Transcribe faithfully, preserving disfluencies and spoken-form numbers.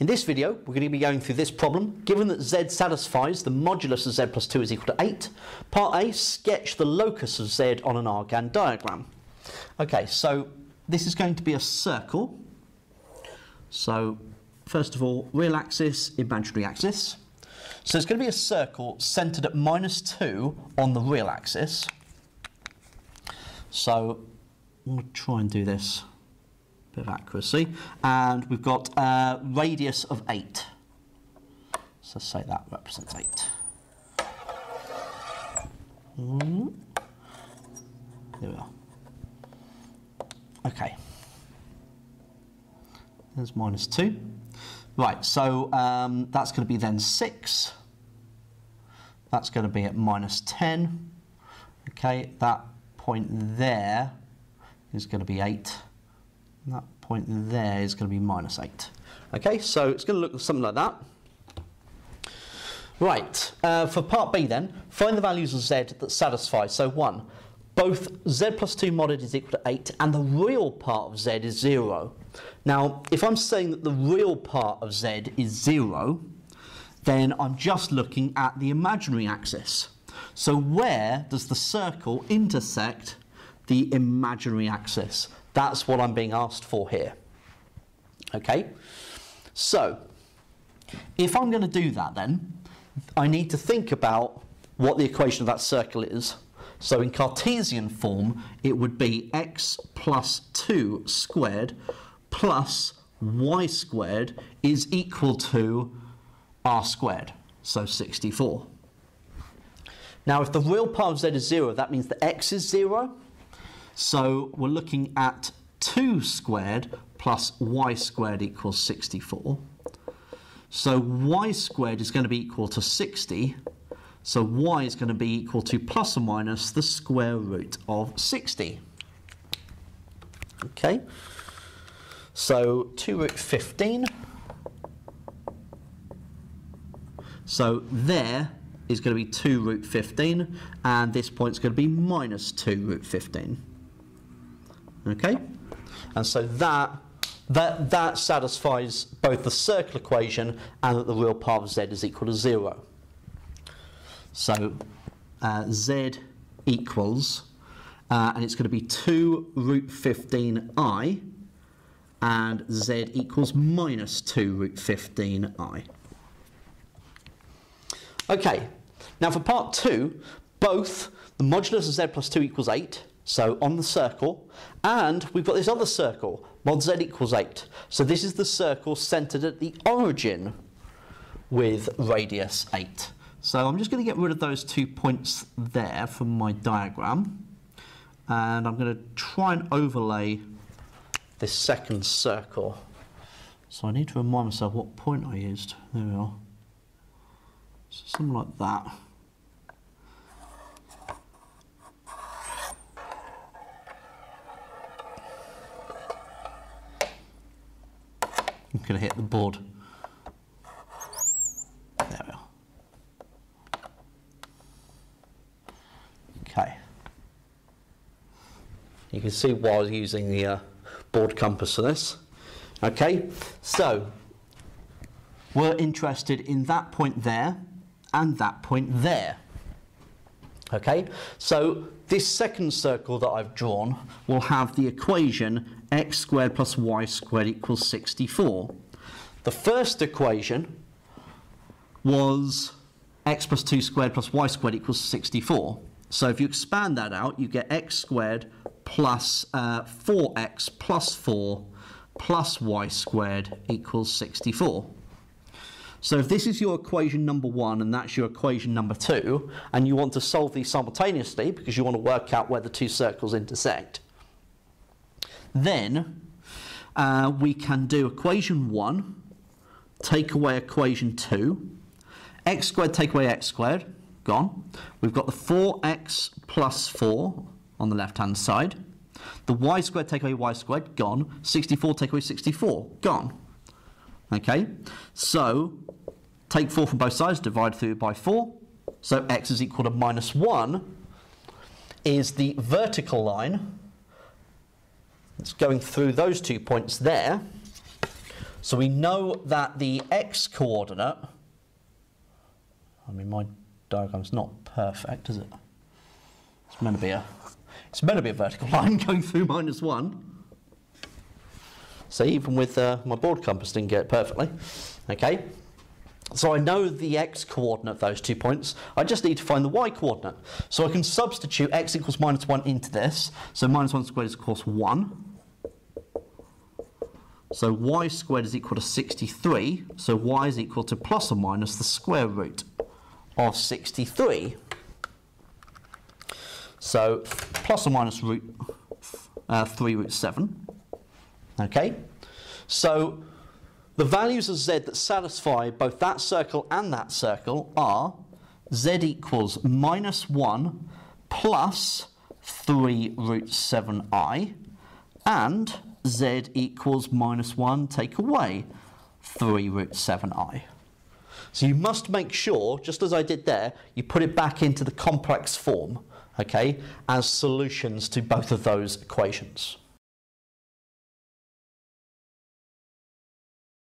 In this video, we're going to be going through this problem. Given that z satisfies the modulus of z plus two is equal to eight, part A, sketch the locus of z on an Argand diagram. Okay, so this is going to be a circle. So, first of all, real axis, imaginary axis. So it's going to be a circle centred at minus two on the real axis. So, I'm going to try and do this. Of accuracy, and we've got a uh, radius of eight. So let's say that represents eight. Mm. There we are. Okay. There's minus two. Right, so um, that's going to be then six. That's going to be at minus ten. Okay, that point there is going to be eight. And that point there is going to be minus eight. Okay, so it's going to look something like that. Right, uh, for part B then, find the values of z that satisfy. So one, both z plus two modded is equal to eight and the real part of z is zero. Now, if I'm saying that the real part of z is zero, then I'm just looking at the imaginary axis. So where does the circle intersect the imaginary axis? That's what I'm being asked for here. Okay, so if I'm going to do that then, I need to think about what the equation of that circle is. So in Cartesian form, it would be x plus two squared plus y squared is equal to r squared, so sixty-four. Now if the real part of z is zero, that means that x is zero. So we're looking at two squared plus y squared equals sixty-four. So y squared is going to be equal to sixty. So y is going to be equal to plus or minus the square root of sixty. Okay. So two root fifteen. So there is going to be two root fifteen. And this point is going to be minus two root fifteen. Okay, and so that, that, that satisfies both the circle equation and that the real part of z is equal to zero. So uh, z equals, uh, and it's going to be two root fifteen i, and z equals minus two root fifteen i. Okay, now for part two, both the modulus of z plus two equals eight, so on the circle, and we've got this other circle, mod z equals eight. So this is the circle centred at the origin with radius eight. So I'm just going to get rid of those two points there from my diagram, and I'm going to try and overlay this second circle. So I need to remind myself what point I used. There we are. So something like that. I'm going to hit the board. There we are. Okay. You can see why I was using the uh, board compass for this. Okay, so we're interested in that point there and that point there. Okay, so this second circle that I've drawn will have the equation x squared plus y squared equals sixty-four. The first equation was x plus two squared plus y squared equals sixty-four. So if you expand that out, you get x squared plus uh, four x plus four plus y squared equals sixty-four. So if this is your equation number one and that's your equation number two, and you want to solve these simultaneously because you want to work out where the two circles intersect, then uh, we can do equation one, take away equation two, x squared take away x squared, gone. We've got the four x plus four on the left-hand side. The y squared take away y squared, gone. sixty-four take away sixty-four, gone. Okay, so take four from both sides, divide through by four. So x is equal to minus one is the vertical line. It's going through those two points there. So we know that the x-coordinate, I mean my diagram's not perfect, is it? It's meant to be a, it's meant to be a vertical line going through minus one. So even with uh, my board compass didn't get it perfectly. Okay, so I know the x-coordinate, those two points. I just need to find the y-coordinate. So I can substitute x equals minus one into this. So minus one squared is, of course, one. So y squared is equal to sixty-three. So y is equal to plus or minus the square root of sixty-three. So plus or minus root uh, three root seven. Okay, so the values of z that satisfy both that circle and that circle are z equals minus one plus three root seven i, and z equals minus one take away three root seven i. So you must make sure, just as I did there, you put it back into the complex form, okay, as solutions to both of those equations.